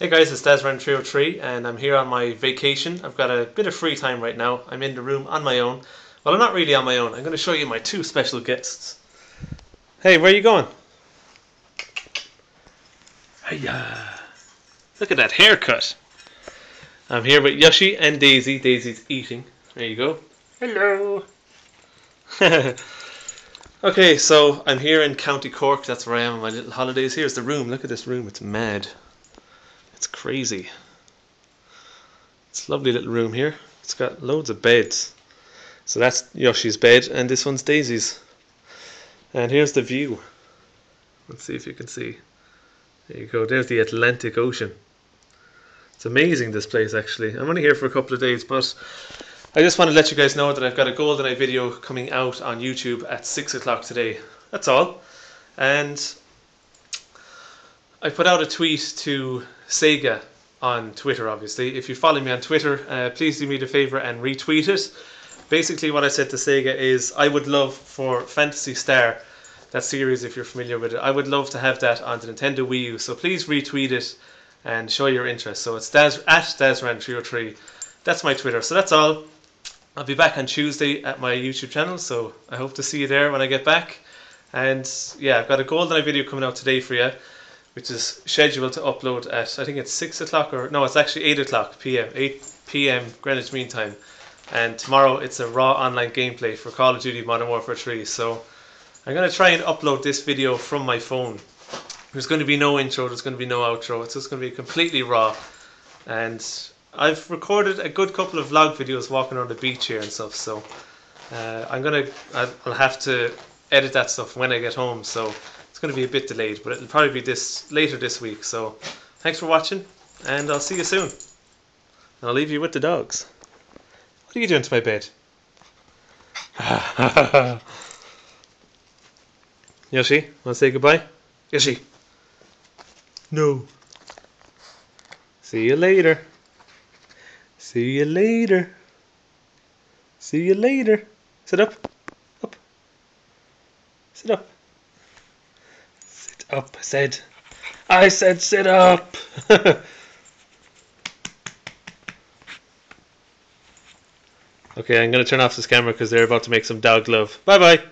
Hey guys, it's Dazran303 and I'm here on my vacation. I've got a bit of free time right now. I'm in the room on my own. Well, I'm not really on my own. I'm going to show you my two special guests. Hey, where are you going? Hiya! Look at that haircut. I'm here with Yoshi and Daisy. Daisy's eating. There you go. Hello! Okay, so I'm here in County Cork. That's where I am on my little holidays. Here's the room. Look at this room. It's mad. It's crazy. It's a lovely little room here. It's got loads of beds. So that's Yoshi's bed and this one's Daisy's. And here's the view. Let's see if you can see. There you go. There's the Atlantic Ocean. It's amazing, this place, actually. I'm only here for a couple of days, but I just want to let you guys know that I've got a GoldenEye video coming out on YouTube at 6 o'clock today. That's all. And I put out a tweet to Sega on Twitter, obviously. If you follow me on Twitter, please do me the favour and retweet it. Basically what I said to Sega is, I would love for Phantasy Star, that series if you're familiar with it, I would love to have that on the Nintendo Wii U, so please retweet it and show your interest. So it's @Dazran303, that's my Twitter. So that's all. I'll be back on Tuesday at my YouTube channel, so I hope to see you there when I get back. And yeah, I've got a GoldenEye video coming out today for you, which is scheduled to upload at, I think it's 6 o'clock, or no, it's actually 8 p.m. Greenwich Mean Time. And tomorrow it's a raw online gameplay for Call of Duty Modern Warfare 3. So I'm going to try and upload this video from my phone. There's going to be no intro, there's going to be no outro. It's just going to be completely raw. And I've recorded a good couple of vlog videos walking around the beach here and stuff. So I'll have to edit that stuff when I get home. So it's going to be a bit delayed, but it'll probably be later this week. So thanks for watching and I'll see you soon. And I'll leave you with the dogs. What are you doing to my bed? Yoshi, want to say goodbye? Yoshi. No. See you later. See you later. See you later. Sit up. Up. Sit up. Up, I said sit up. Okay, I'm gonna turn off this camera because they're about to make some dog love. Bye bye.